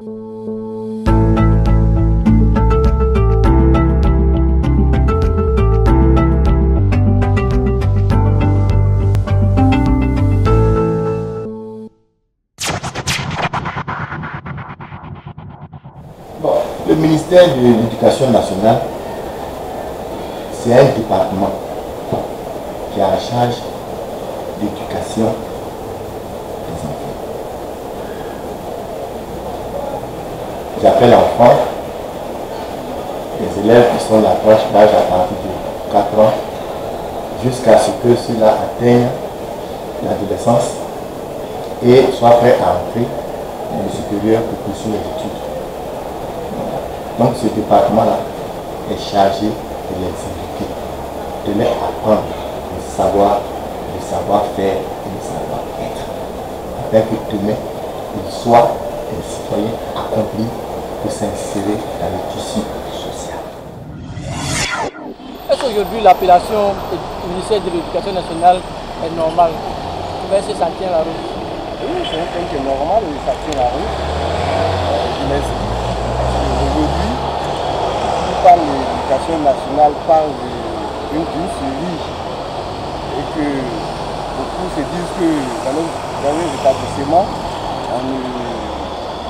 Le ministère de l'Éducation nationale, c'est un département qui a la charge d'éducation des enfants. J'appelle enfants les élèves qui sont la tranche d'âge à partir de 4 ans jusqu'à ce que ceux-là atteignent l'adolescence et soient prêts à entrer dans le supérieur pour poursuivre les études. Donc ce département-là est chargé de les éduquer, de leur apprendre le savoir-faire et le savoir-être, afin que demain, ils soient des citoyens accomplis pour s'insérer dans le tissu social. Est-ce qu'aujourd'hui l'appellation ministère de l'Éducation nationale est normale? Est-ce que ça tient la route? Oui, c'est un truc qui est normal, mais ça tient la route. Aujourd'hui, qui parle de l'éducation nationale parle d'une série et que beaucoup se disent que dans les établissements, on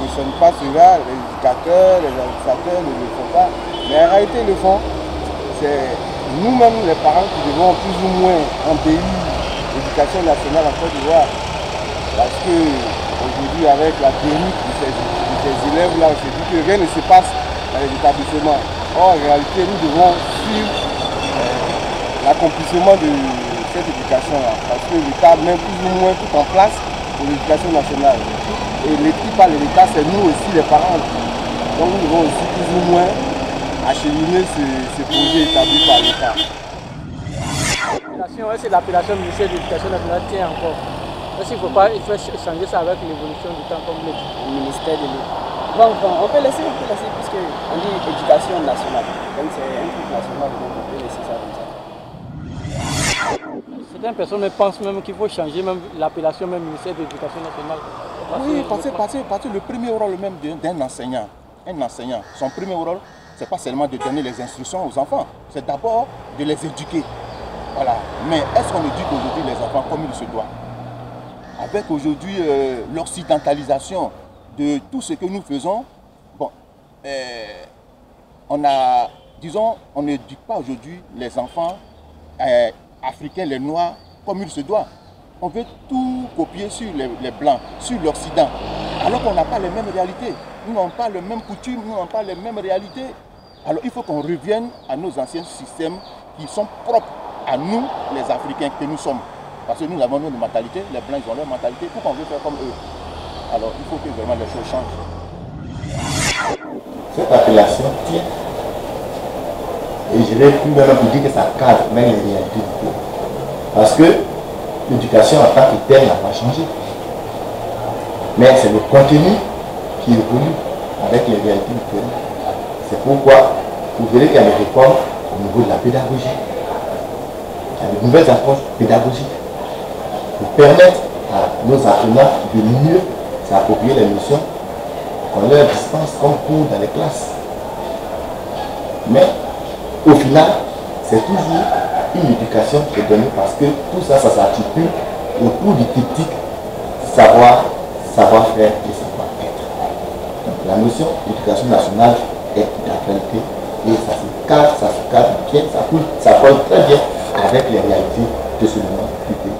ne sonne pas cela, les éducateurs, les administrateurs ne le font pas. Mais en réalité, ils le font. C'est nous-mêmes, les parents, qui devons plus ou moins embellir l'éducation nationale en Côte d'Ivoire. Parce que aujourd'hui, avec la technique de ces études, les élèves là, on se dit que rien ne se passe dans les établissements. Or, en réalité, nous devons suivre l'accomplissement de cette éducation-là. Parce que l'État met plus ou moins tout en place pour l'éducation nationale. Et l'équipe à l'État, c'est nous aussi, les parents. Donc nous devons aussi plus ou moins acheminer ce projet établi par l'État. Est-ce que l'appellation ministère de l'Éducation nationale tient encore? Parce qu'il ne faut pas changer ça avec l'évolution du temps comme le ministère de l'État. Bon, on peut laisser, puisque on dit éducation nationale. Donc c'est un truc national, donc on peut laisser ça comme ça. Certaines personnes pensent même qu'il faut changer même l'appellation même ministère de l'Éducation nationale. Oui, parce que le premier rôle même d'un enseignant, son premier rôle, c'est pas seulement de donner les instructions aux enfants, c'est d'abord de les éduquer. Voilà. Mais est-ce qu'on éduque aujourd'hui les enfants comme il se doit? Avec aujourd'hui l'occidentalisation de tout ce que nous faisons, bon, on n'éduque pas aujourd'hui les enfants africains, les noirs, comme il se doit. On veut tout copier sur les blancs, sur l'Occident, alors qu'on n'a pas les mêmes réalités. Nous n'avons pas les mêmes coutumes, nous n'avons pas les mêmes réalités. Alors il faut qu'on revienne à nos anciens systèmes qui sont propres à nous, les Africains que nous sommes. Parce que nous avons notre mentalité, les Blancs ils ont leur mentalité, pourquoi on veut faire comme eux? Alors il faut que vraiment les choses changent. Cette appellation tient, et je vais plus maintenant vous dire que ça cadre même les réalités du pays. Parce que l'éducation en tant que telle n'a pas changé. Mais c'est le contenu qui évolue avec les réalités du pays. C'est pourquoi vous verrez qu'il y a des réformes au niveau de la pédagogie. Il y a de nouvelles approches pédagogiques pour permettre à nos apprenants de mieux s'approprier les notions qu'on leur dispense comme cours dans les classes. Mais au final, c'est toujours une éducation qui est donnée parce que tout ça, ça s'articule autour du triptyque savoir, savoir-faire et savoir-être. Donc la notion d'éducation nationale est d'actualité et ça se cadre bien, ça colle très bien avec les réalités de ce moment du pays.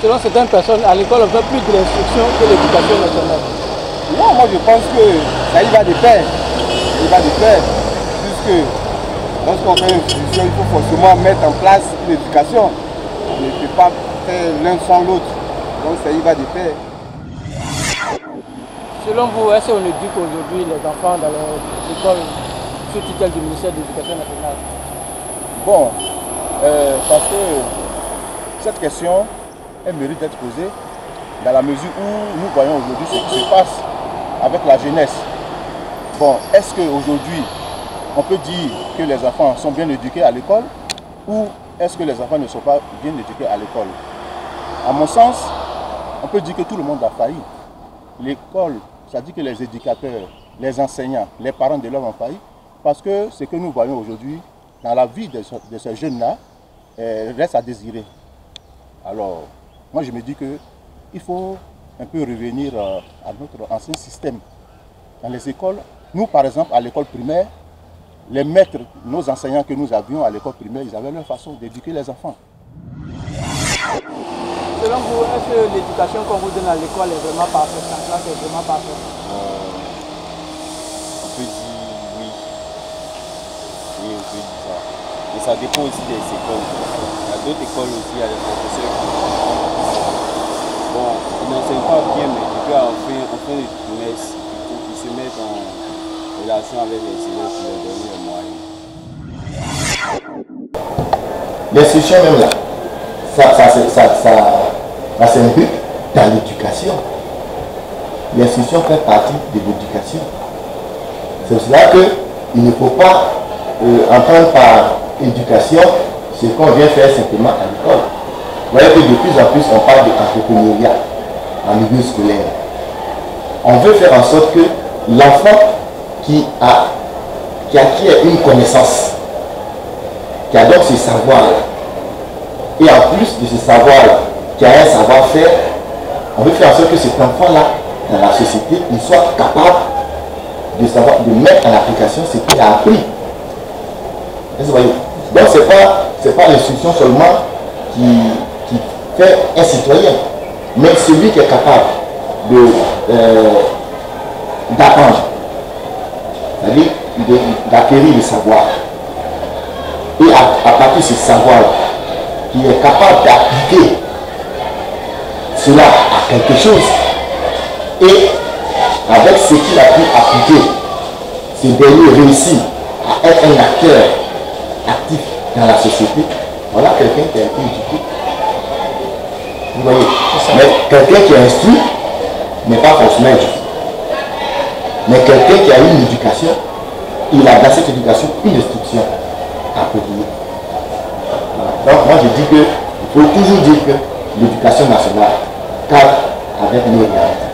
Selon certaines personnes, à l'école, on fait plus de l'instruction que l'éducation nationale. Non, moi je pense que ça y va de pair. Il va de pair. Puisque lorsqu'on fait une instruction, il faut forcément mettre en place l'éducation. On ne peut pas faire l'un sans l'autre. Donc ça y va de pair. Selon vous, est-ce qu'on éduque aujourd'hui les enfants dans l'école sous tutelle du ministère de l'Éducation nationale? Bon, parce que cette question, elle mérite d'être posée dans la mesure où nous voyons aujourd'hui ce qui se passe avec la jeunesse. Bon, est-ce qu'aujourd'hui, on peut dire que les enfants sont bien éduqués à l'école ou est-ce que les enfants ne sont pas bien éduqués à l'école? À mon sens, on peut dire que tout le monde a failli. l'école, c'est-à-dire que les éducateurs, les enseignants, les parents de l'homme en faillite, parce que ce que nous voyons aujourd'hui dans la vie de ces jeunes-là reste à désirer. Alors, moi je me dis qu'il faut un peu revenir à notre ancien système. Dans les écoles, nous par exemple à l'école primaire, les maîtres, nos enseignants que nous avions à l'école primaire, ils avaient leur façon d'éduquer les enfants. Selon vous, est-ce que l'éducation qu'on vous donne à l'école est vraiment parfaite? En classe, est vraiment parfaite? On peut dire oui. Oui, on peut dire ça. Et ça dépend aussi des écoles. Il y a d'autres écoles aussi, il y a des professeurs qui... Bon, ils n'enseignent pas bien, mais depuis en fin de trimestre, il faut qu'ils se mettent en relation avec les élèves pour leur donner les moyens. L'instruction même là, ça s'implique dans l'éducation. L'instruction fait partie de l'éducation. C'est pour cela qu'il ne faut pas entendre par éducation ce qu'on vient faire simplement à l'école. Vous voyez que de plus en plus on parle d'entrepreneuriat en milieu scolaire. On veut faire en sorte que l'enfant qui acquiert une connaissance, qui a donc ce savoir, et en plus de ce savoir-là, qui a un savoir-faire, on veut faire en sorte que cet enfant-là, dans la société, il soit capable de savoir, de mettre en application ce qu'il a appris. Donc ce n'est pas l'instruction seulement qui fait un citoyen, mais celui qui est capable d'apprendre, c'est-à-dire d'acquérir le savoir. Et à partir de ce savoir-là, il est capable d'appliquer cela à quelque chose. Et avec ce qu'il a pu appliquer, ce dernier réussit à être un acteur actif dans la société. Voilà quelqu'un qui a été éduqué. Vous voyez? Mais quelqu'un qui est instruit n'est pas forcément éduqué. Mais quelqu'un qui a eu une éducation, il a dans cette éducation une instruction à produire. Donc moi je dis qu'il faut toujours dire que l'éducation nationale cadre avec nos réalités.